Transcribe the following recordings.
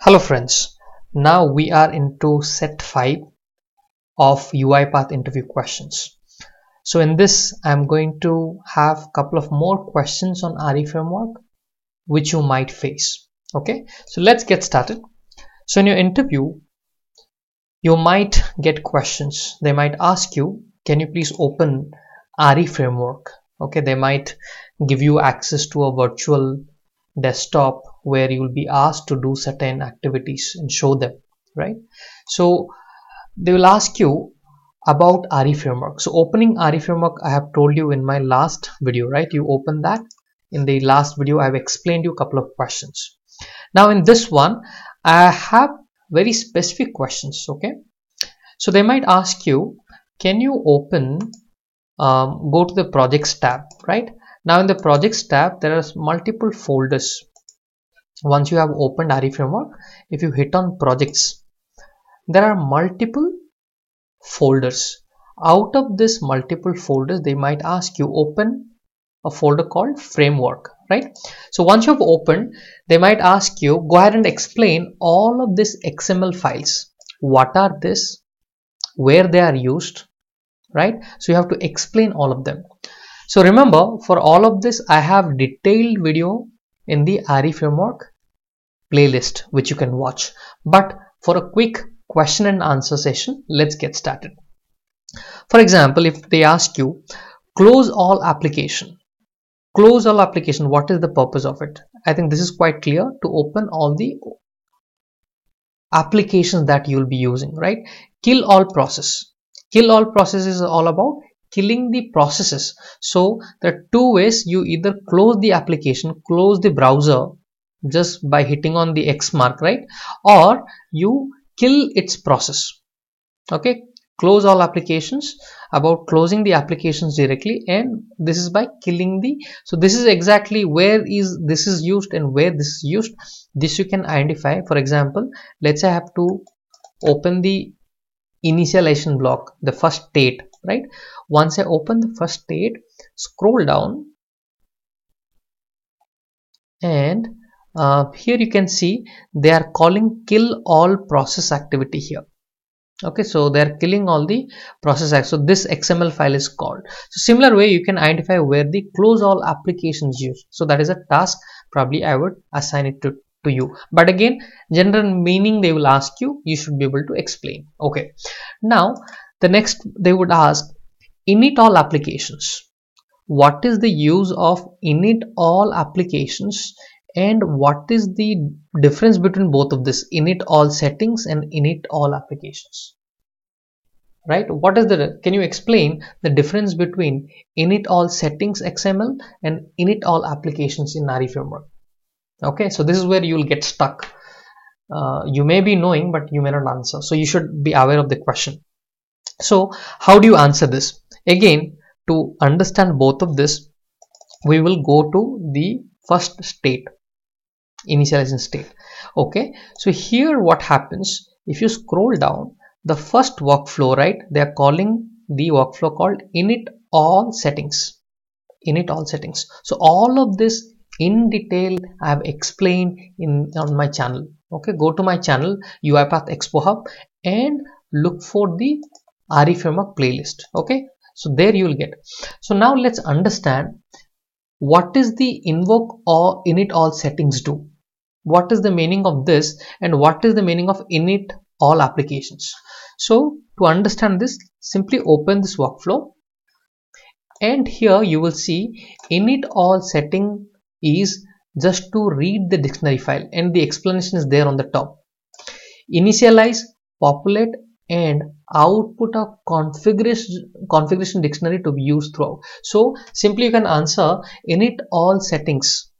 Hello friends, now we are into set 5 of UiPath interview questions. So in this, I'm going to have a couple of more questions on REFramework which you might face. Okay, so let's get started. So in your interview, you might get questions. They might ask you, can you please open REFramework? Okay, they might give you access to a virtual desktop where you will be asked to do certain activities and show them, right? So they will ask you about REFramework. So opening REFramework, I have told you in my last video, right? You open that. In the last video, I've explained you a couple of questions. Now in this one, I have very specific questions. Okay, so they might ask you, can you open go to the projects tab, right? Now in the projects tab, there are multiple folders. Once you have opened REFramework, if you hit on projects, there are multiple folders. Out of this multiple folders, they might ask you open a folder called framework, right? So once you have opened, they might ask you, go ahead and explain all of these XML files. What are this? Where they are used, right? So you have to explain all of them. So remember, for all of this, I have detailed video in the REFramework playlist, which you can watch. But for a quick question and answer session, let's get started. For example, if they ask you, close all application. Close all application, what is the purpose of it? I think this is quite clear, to open all the applications that you'll be using, right? Kill all process. Kill all process is all about killing the processes. So there are two ways. You either close the application, close the browser just by hitting on the X mark, right? Or you kill its process. Okay, close all applications, about closing the applications directly, and this is by killing the. So this is exactly where is this is used and where this is used. This you can identify. For example, let's say I have to open the initialization block, the first state, right? Once I open the first state, scroll down, and here you can see they are calling kill all process activity here. Okay, so they're killing all the process acts. So this XML file is called. So similar way, you can identify where the close all applications used. So that is a task. Probably I would assign it to you. But again, general meaning they will ask you. You should be able to explain. Okay. Now, the next they would ask, init all applications. What is the use of init all applications? And what is the difference between both of this, init all settings and init all applications, right? What is the, can you explain the difference between init all settings XML and init all applications in REFramework? Okay, so this is where you will get stuck. You may be knowing, but you may not answer. So you should be aware of the question. So how do you answer this? Again, to understand both of this, we will go to the first state, initialization state. Okay, so here what happens, if you scroll down, the first workflow, right, they are calling the workflow called init all settings. Init all settings. So all of this in detail I have explained in on my channel. Okay, go to my channel UiPath ExpoHub and look for the REFramework playlist. Okay, so there you will get. So now let's understand, what is the invoke or init all settings do? What is the meaning of this, and what is the meaning of init all applications? So to understand this, simply open this workflow, and here you will see init all setting is just to read the dictionary file, and the explanation is there on the top. Initialize, populate, and output a configuration dictionary to be used throughout. So simply you can answer, init all settings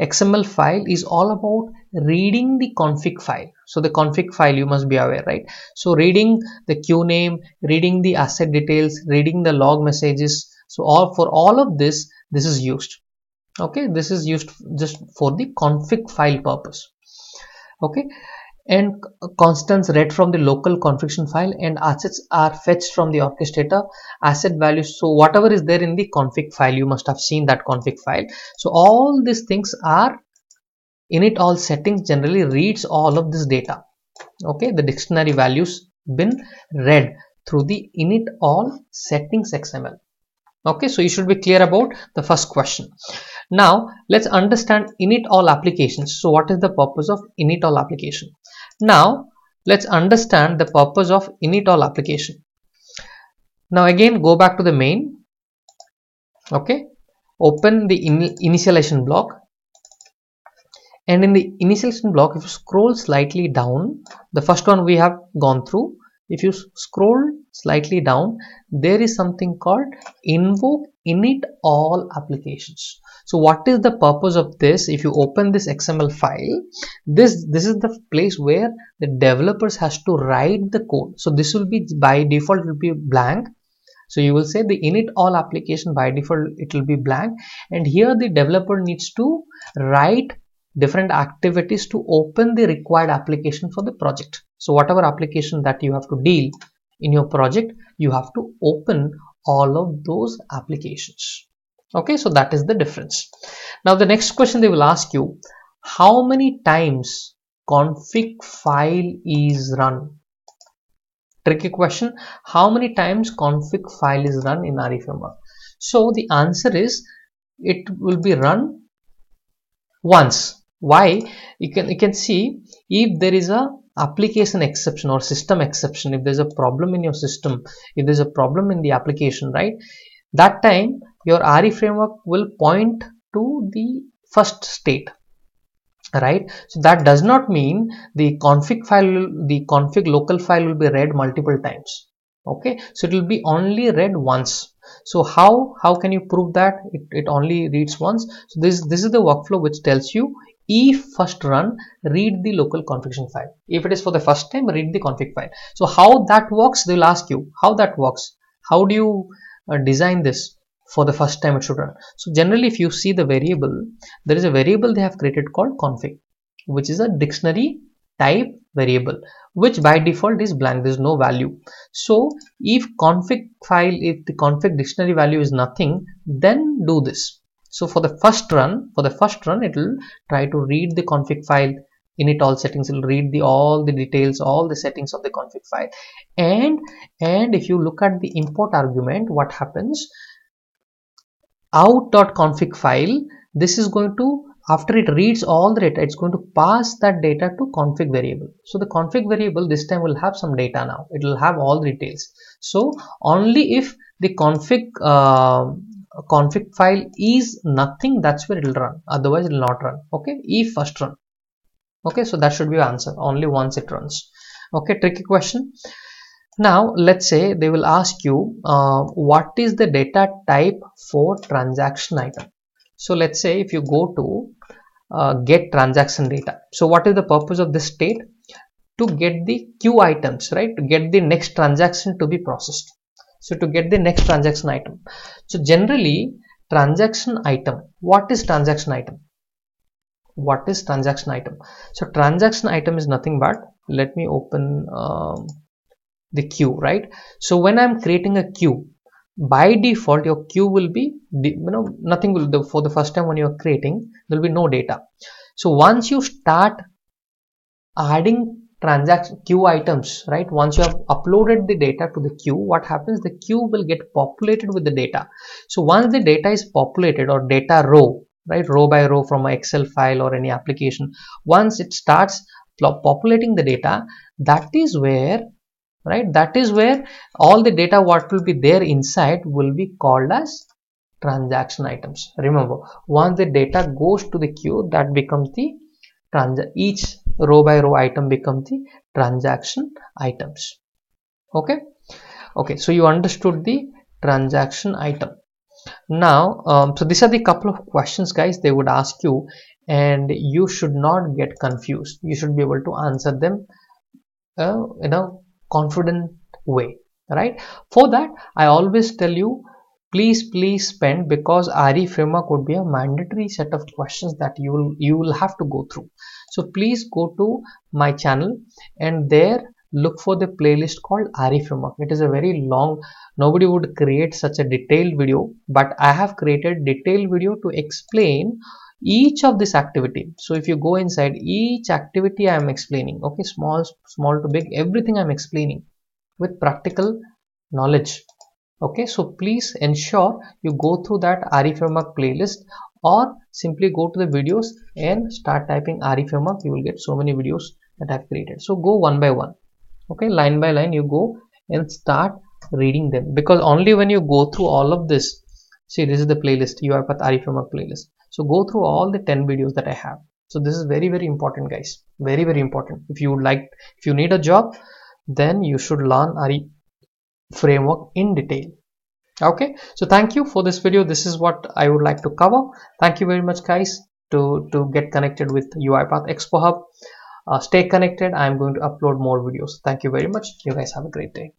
XML file is all about reading the config file. So the config file, you must be aware, right? So reading the queue name, reading the asset details, reading the log messages. So all for all of this, this is used. Okay, this is used just for the config file purpose. Okay, and constants read from the local configuration file, and assets are fetched from the orchestrator asset values. So whatever is there in the config file, you must have seen that config file. So all these things are init all settings generally reads all of this data. Okay, the dictionary values been read through the init all settings XML. Okay, so you should be clear about the first question. Now let's understand init all applications. So what is the purpose of init all application? Now let's understand the purpose of init all application. Now again go back to the main. Okay, open the initialization block, and in the initialization block, if you scroll slightly down, the first one we have gone through. If you scroll slightly down, there is something called invoke init all applications. So what is the purpose of this? If you open this XML file, this is the place where the developers has to write the code. So this will be by default, it will be blank. So you will say the init all application by default, it will be blank. And here the developer needs to write different activities to open the required application for the project. So whatever application that you have to deal in your project, you have to open all of those applications. Okay, so that is the difference. Now the next question they will ask you, how many times config file is run? Tricky question. How many times config file is run in REFramework? So the answer is, it will be run once. Why? You can see, if there is a application exception or system exception, if there's a problem in your system, if there's a problem in the application, right, that time your REFramework will point to the first state, right? So that does not mean the config file, the config local file will be read multiple times. Okay, so it will be only read once. So how can you prove that it only reads once? So this is the workflow which tells you, if first run, read the local configuration file. If it is for the first time, read the config file. So how that works, they will ask you how that works. How do you design this for the first time it should run? So generally, if you see the variable, there is a variable they have created called config, which is a dictionary type variable, which by default is blank. There is no value. So if config file, if the config dictionary value is nothing, then do this. So for the first run, it will try to read the config file, init all settings, it will read all the details, all the settings of the config file. And if you look at the import argument, what happens? Out.config file, this is going to, after it reads all the data, it's going to pass that data to config variable. So the config variable this time will have some data now. It will have all the details. So only if the config file is nothing, that's where it will run. Otherwise it will not run. Okay, if first run. Okay, so that should be your answer. Only once it runs. Okay, tricky question. Now let's say they will ask you what is the data type for transaction item. So let's say if you go to get transaction data. So what is the purpose of this state? To get the queue items, right? To get the next transaction to be processed. So to get the next transaction item. So generally transaction item, what is transaction item? What is transaction item? So transaction item is nothing but, let me open the queue, right? So when I'm creating a queue, by default your queue will be, nothing will do. For the first time when you're creating, there will be no data. So once you start adding transaction queue items, right, once you have uploaded the data to the queue, what happens? The queue will get populated with the data. So once the data is populated, or data row, right, row by row from an Excel file or any application, once it starts populating the data, that is where, right, that is where all the data what will be there inside will be called as transaction items. Remember, once the data goes to the queue, that becomes the each row by row item become the transaction items. Okay. Okay. So you understood the transaction item. Now, so these are the couple of questions, guys, they would ask you, and you should not get confused. You should be able to answer them in a confident way, right? For that, I always tell you, please spend, because RE framework would be a mandatory set of questions that you will have to go through. So please go to my channel and there look for the playlist called RE framework. It is a very long, nobody would create such a detailed video, but I have created detailed video to explain each of this activity. So if you go inside, each activity I am explaining, okay, small to big, everything I'm explaining with practical knowledge. Okay, so please ensure you go through that RE framework playlist, or simply go to the videos and start typing RE framework. You will get so many videos that I've created. So go one by one, okay, line by line you go and start reading them, because only when you go through all of this, see, this is the playlist, UiPath RE framework playlist. So go through all the 10 videos that I have. So this is very, very important, guys. Very, very important. If you need a job, then you should learn RE framework in detail. Okay. So thank you for this video. This is what I would like to cover. Thank you very much, guys, to get connected with UiPath ExpoHub. Stay connected. I'm going to upload more videos. Thank you very much. You guys have a great day.